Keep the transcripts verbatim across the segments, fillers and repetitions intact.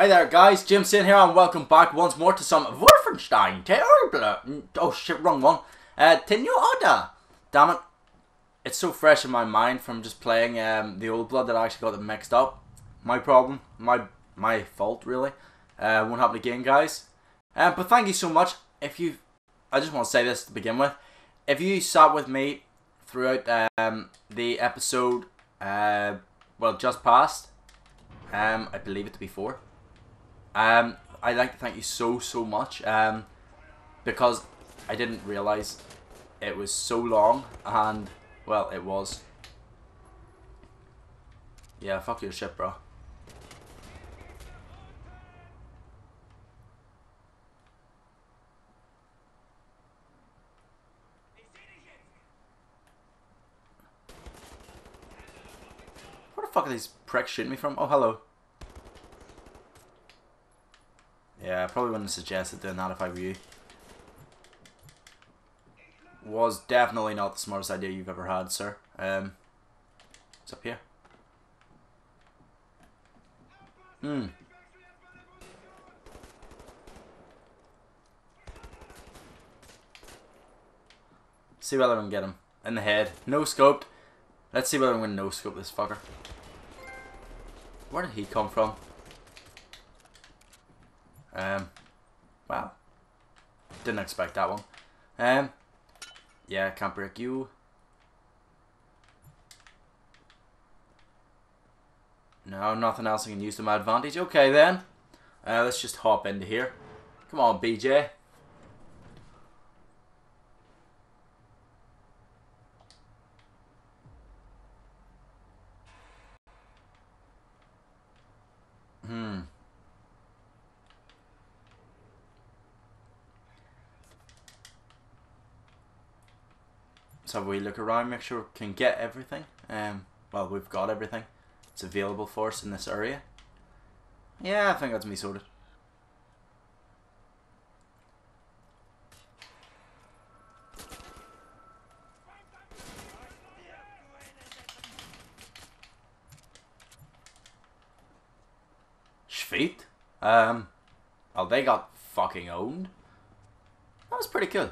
Hey there guys, Jamesane here and welcome back once more to some Wolfenstein: The Old Blood. Oh shit, wrong one. Uh, The New Order. Damn it. It's so fresh in my mind from just playing um, The Old Blood that I actually got it mixed up. My problem. My my fault, really. Uh, won't happen again, guys. Uh, but thank you so much. If you... I just want to say this to begin with. If you sat with me throughout um, the episode, uh, well, just past, um, I believe it to be four. Um, I'd like to thank you so, so much, um, because I didn't realise it was so long, and, well, it was. Yeah, fuck your shit, bro. Where the fuck are these pricks shooting me from? Oh, hello. Yeah, I probably wouldn't have suggested doing that if I were you. Was definitely not the smartest idea you've ever had, sir. Um, what's up here? Hmm. See whether I can get him. In the head. No scoped. Let's see whether I'm going to no scope this fucker. Where did he come from? Um, wow. Didn't expect that one. Um, yeah, can't break you. No, nothing else I can use to my advantage. Okay then. Uh, let's just hop into here. Come on, B J. Hmm. Let's have a wee look around, make sure we can get everything. Um, well, we've got everything. It's available for us in this area. Yeah, I think that's me sorted. Schweet? Um, well, they got fucking owned. That was pretty cool.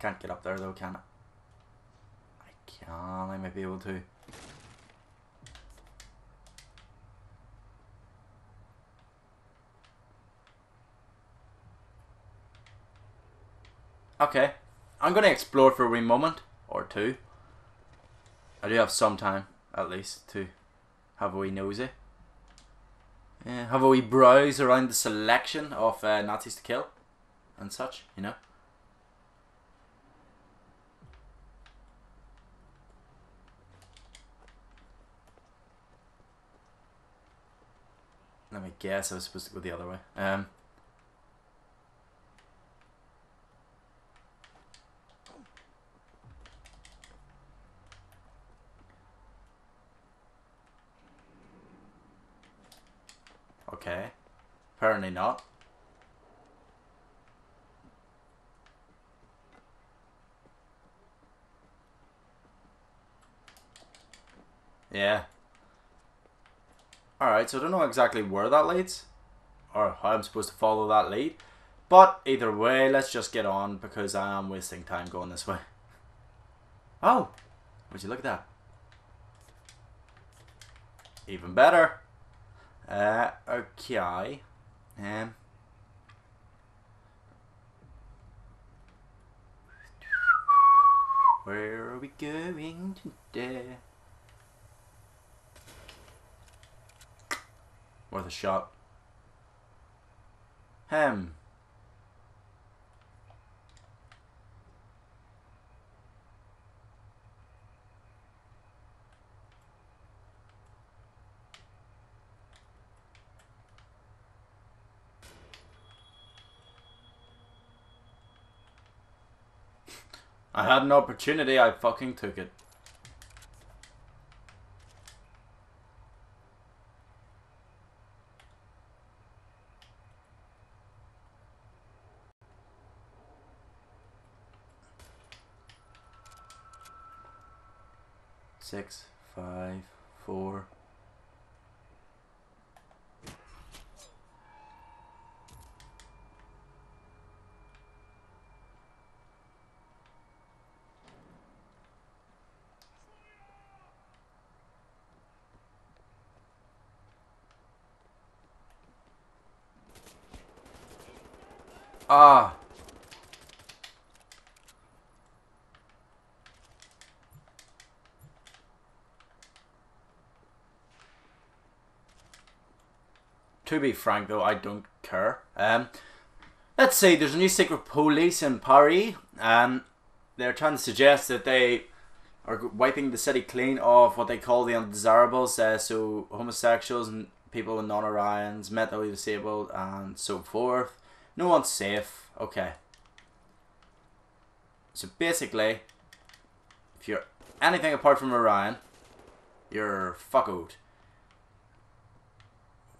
Can't get up there though, can I? I can, I might be able to. Okay, I'm going to explore for a wee moment, or two. I do have some time, at least, to have a wee nosy. Yeah, have a wee browse around the selection of uh, Nazis to kill, and such, you know. Let me guess, I was supposed to go the other way. Um, okay. Apparently not. Yeah. Alright, so I don't know exactly where that leads, or how I'm supposed to follow that lead, but either way, let's just get on, because I am wasting time going this way. Oh! Would you look at that? Even better! Uh, okay. Um. Where are we going today? Worth a shot. Hem. I had an opportunity, I fucking took it. Six, five, four, Ah. To be frank, though, I don't care. Um, let's see. There's a new secret police in Paris. Um, they're trying to suggest that they are wiping the city clean of what they call the undesirables. Uh, so homosexuals and people with non-Orions, mentally disabled, and so forth. No one's safe. Okay. So basically, if you're anything apart from Orion, you're fuckoed.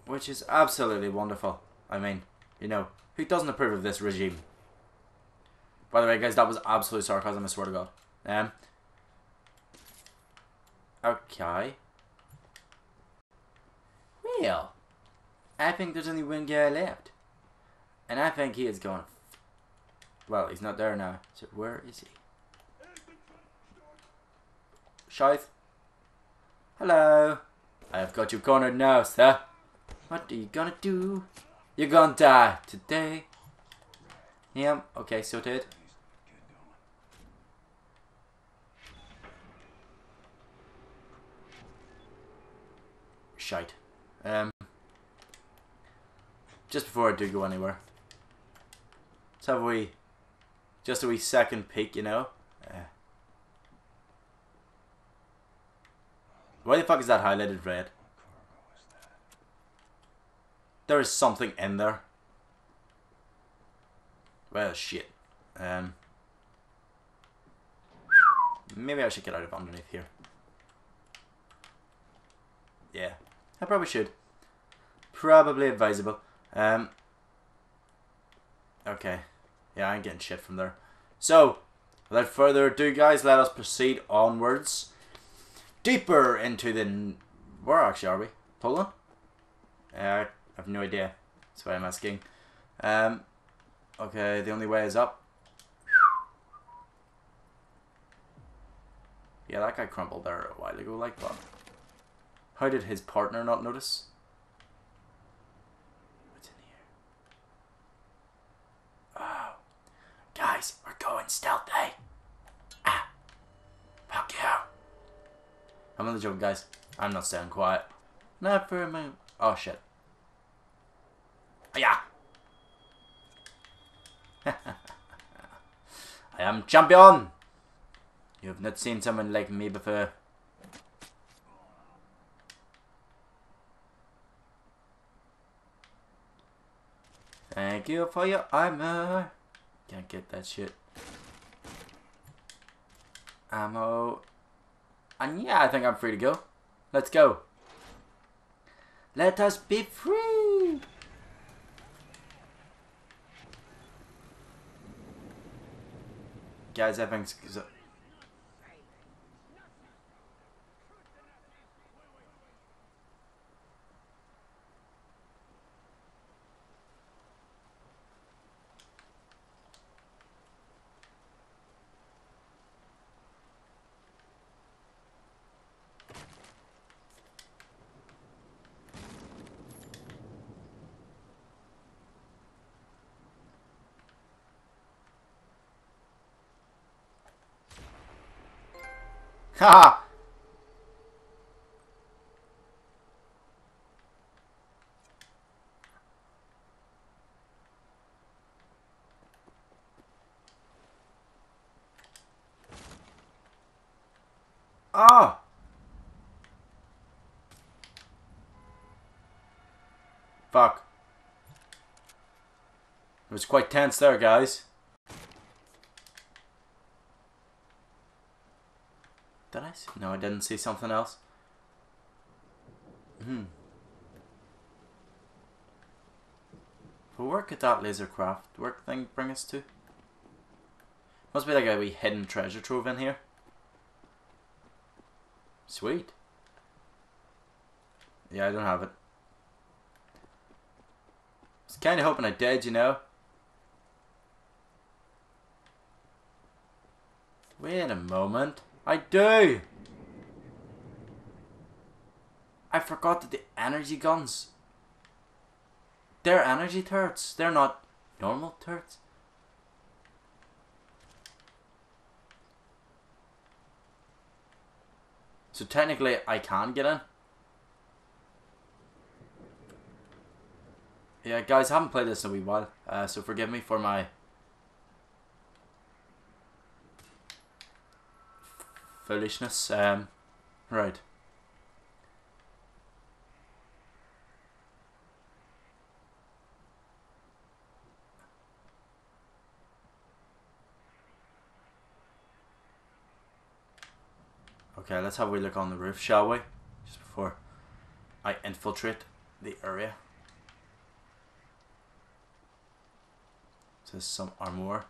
Which is absolutely wonderful. I mean, you know, who doesn't approve of this regime? By the way, guys, that was absolute sarcasm, I swear to God. Um. Okay. Well, I think there's only one guy left. And I think he is going... Well, he's not there now. So where is he? Scythe. Hello. I have got you cornered now, sir. What are you gonna do? You're gonna die today. Yeah, okay, so did. Shite. Um, just before I do go anywhere, let's have a wee, just a wee second peek, you know? Uh, why the fuck is that highlighted red? There is something in there. Well, shit. Um, maybe I should get out of underneath here. Yeah, I probably should. Probably advisable. Um, okay. Yeah, I ain't getting shit from there. So, without further ado, guys, let us proceed onwards. Deeper into the... Where actually are we? Poland? Uh... I have no idea. That's why I'm asking. Um, okay, the only way is up. Yeah, that guy crumpled there a while ago like that. How did his partner not notice? What's in here? Oh. Guys, we're going stealthy. Ah. Fuck you. I'm on the job, guys. I'm not staying quiet. Not for a minute. Oh, shit. Yeah. I am champion. You have not seen someone like me before. Thank you for your armor. Can't get that shit. Ammo. And yeah, I think I'm free to go. Let's go. Let us be free. Guys, I think... Haha! Ah! Fuck. It was quite tense there, guys. Did I see? No, I didn't see something else. Hmm. But where could that laser craft work thing bring us to? Must be like a wee hidden treasure trove in here. Sweet. Yeah, I don't have it. I was kind of hoping I did, you know. Wait a moment. I do! I forgot that the energy guns... They're energy turrets. They're not normal turrets. So technically, I can get in. Yeah, guys, I haven't played this in a wee while, uh, so forgive me for my foolishness. Um, right. Okay, let's have a wee look on the roof, shall we? Just before I infiltrate the area. There's some armor.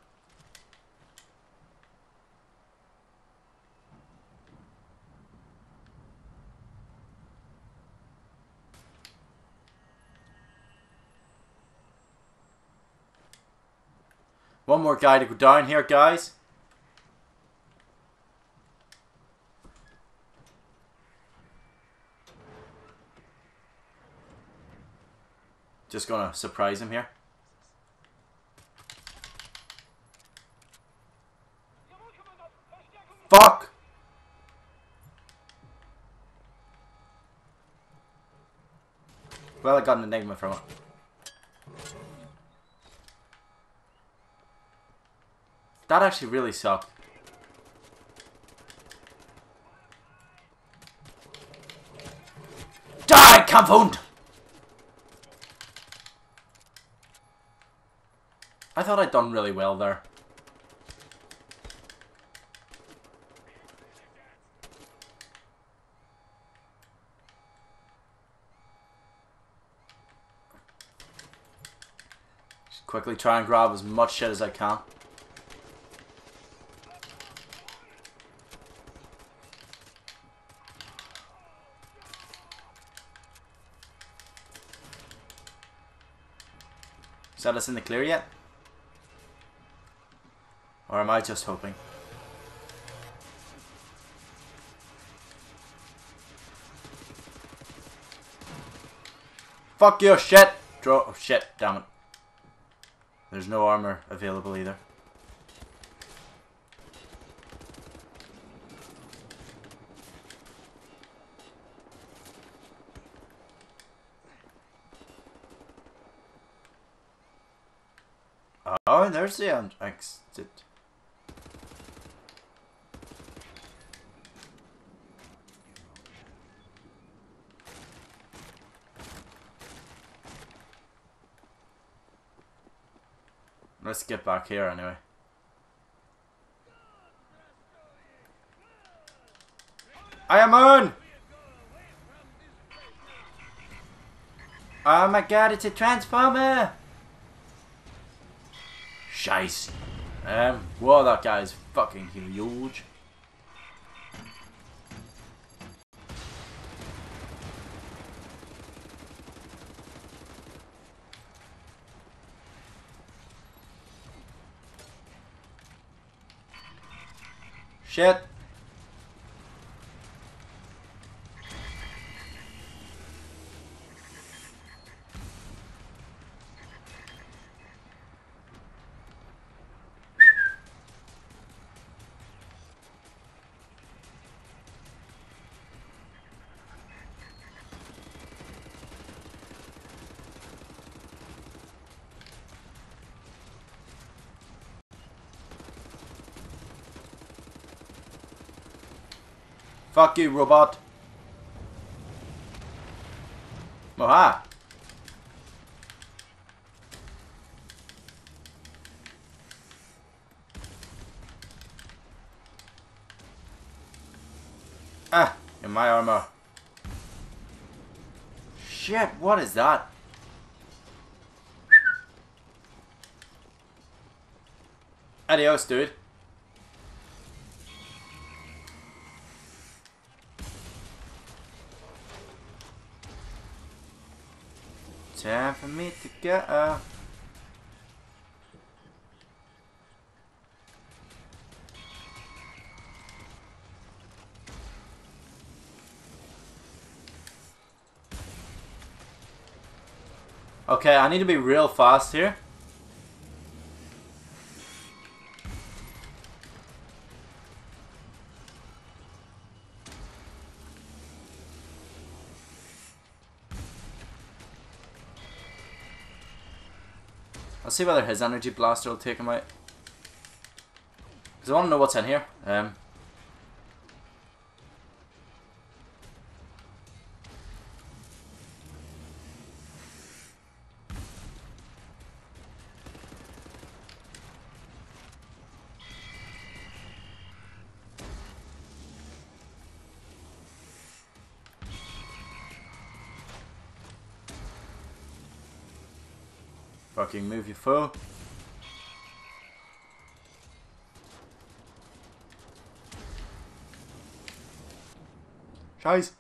One more guy to go down here, guys. Just gonna surprise him here. Fuck! Well, I got an enigma from it. That actually really sucked. Die, Kampfhund! I thought I'd done really well there. Quickly try and grab as much shit as I can. Is that us in the clear yet? Or am I just hoping? Fuck your shit! Draw. Oh shit, damn it. There's no armor available either. Oh, there's the end exit. Let's get back here anyway. I am on! Oh my god, it's a transformer! Scheiße. Um, whoa, that guy is fucking huge. Shit. Fuck you, robot. Moha. Ah, in my armor. Shit, what is that? Adios, dude. Time for me to go. Okay, I need to be real fast here. I'll see whether his energy blaster will take him out. Because I want to know what's in here. Um, Fucking move, you fool. Guys.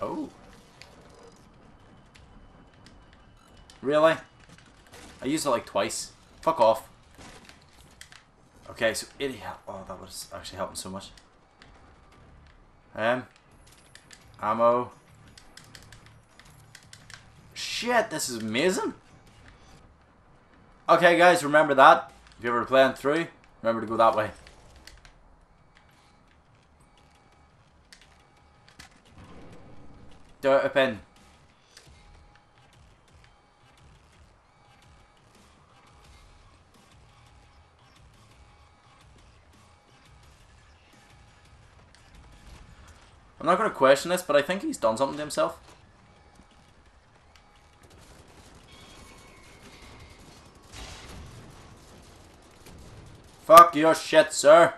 Oh. Really? I used it like twice. Fuck off. Okay, so idiot. Oh, that was actually helping so much. Um. Ammo. Shit, this is amazing. Okay guys, remember that. If you're ever playing through, remember to go that way. Dirt up in. I'm not going to question this, but I think he's done something to himself. Fuck your shit, sir.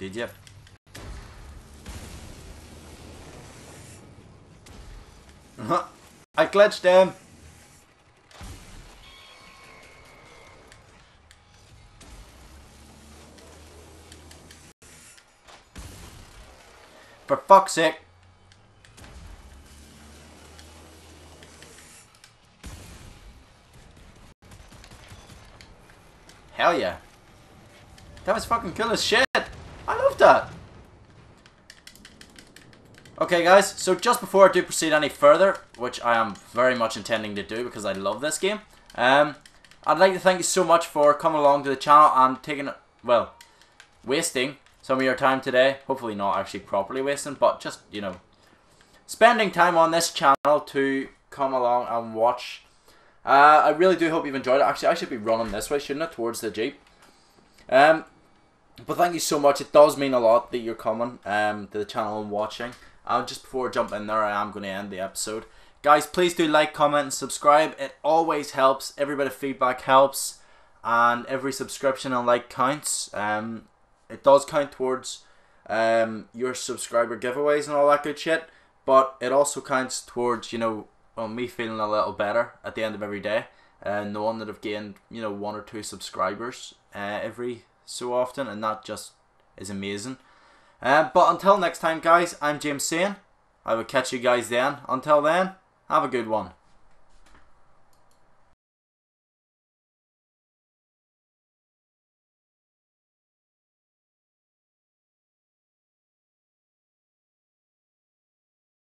Did you? I glitched him. For fuck's sake. Hell yeah. That was fucking cool as shit. I love that. Okay guys, so just before I do proceed any further, which I am very much intending to do because I love this game, um, I'd like to thank you so much for coming along to the channel and taking, well, wasting some of your time today. Hopefully not actually properly wasting, but just, you know, spending time on this channel to come along and watch. Uh, I really do hope you've enjoyed it. Actually, I should be running this way, shouldn't I? Towards the Jeep. Um, but thank you so much. It does mean a lot that you're coming um, to the channel and watching. Uh, just before I jump in there, I am going to end the episode. Guys, please do like, comment, and subscribe. It always helps. Every bit of feedback helps. And every subscription and like counts. Um, it does count towards um, your subscriber giveaways and all that good shit. But it also counts towards, you know... well, me feeling a little better at the end of every day, and uh, knowing that I've gained, you know, one or two subscribers uh, every so often, and that just is amazing. Uh, but until next time, guys, I'm Jamesane. I will catch you guys then. Until then, have a good one.